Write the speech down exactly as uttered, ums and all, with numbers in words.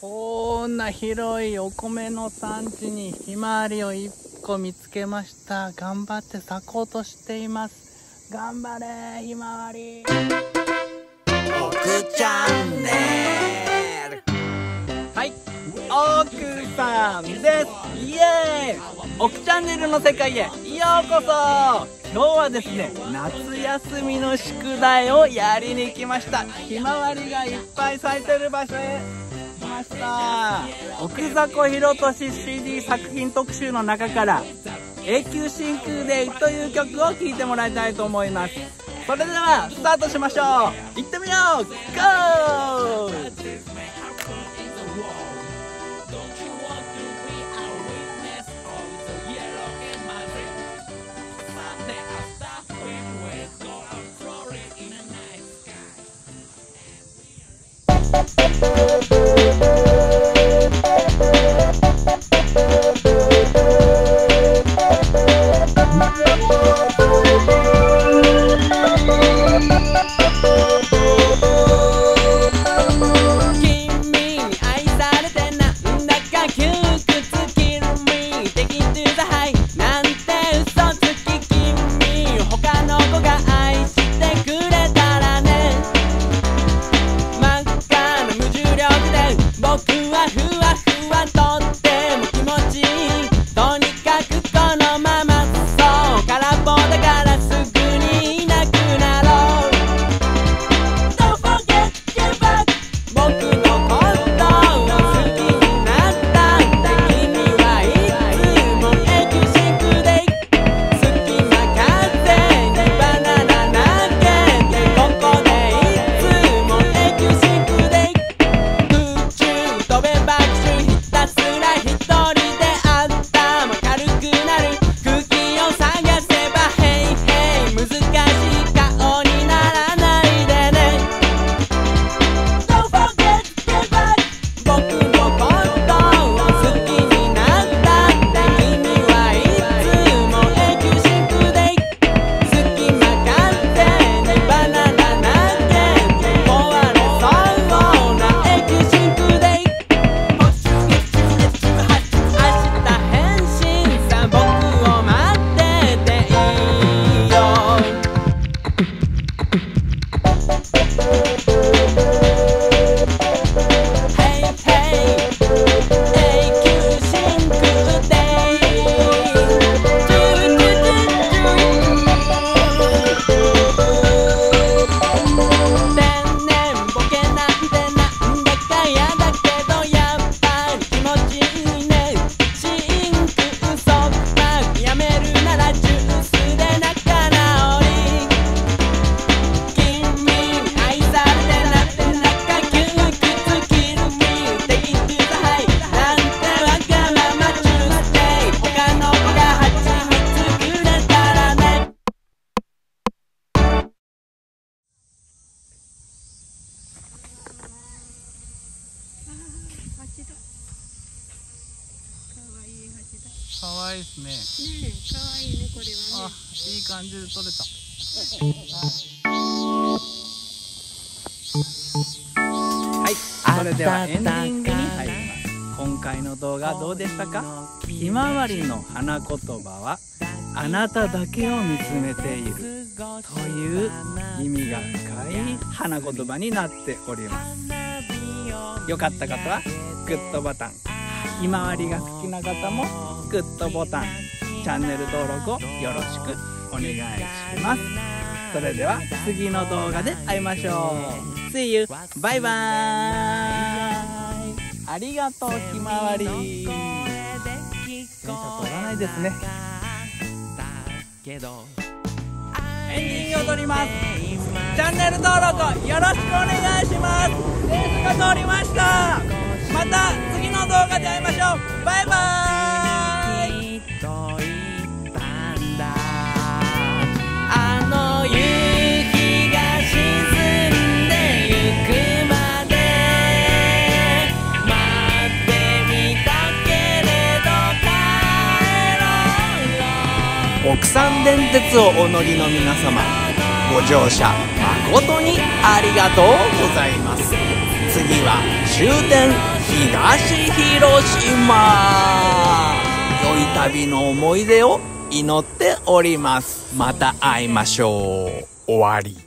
こんな広いお米の産地にひまわりをいっこ見つけました。頑張って咲こうとしています。頑張れひまわり。奥チャンネル。はい、奥さんです。イエーイ。奥チャンネルの世界へようこそ。今日はですね、夏休みの宿題をやりに来ました。ひまわりがいっぱい咲いてる場所へ来ました。奥迫博俊 シーディー 作品特集の中から「永久真空デイ」という曲を聴いてもらいたいと思います。それではスタートしましょう。行ってみよう。ゴー。かわいいですね。ねえ、かわいいね、これはね。あ、いい感じで撮れた。はい、それではエンディングに入ります。今回の動画どうでしたか？ひまわりの花言葉はあなただけを見つめているという意味が深い花言葉になっております。よかった方はグッドボタン、ひまわりが好きな方もグッドボタン、チャンネル登録をよろしくお願いします。それでは次の動画で会いましょう。See you! バイバーイ。ありがとうひまわり。電車通らないですね。エンディングを撮ります。チャンネル登録をよろしくお願いします。電車が通りました。また次の動画で会いましょう。バイバーイ。奥山電鉄をお乗りの皆様、ご乗車誠にありがとうございます。次は終点東広島。良い旅の思い出を祈っております。また会いましょう。終わり。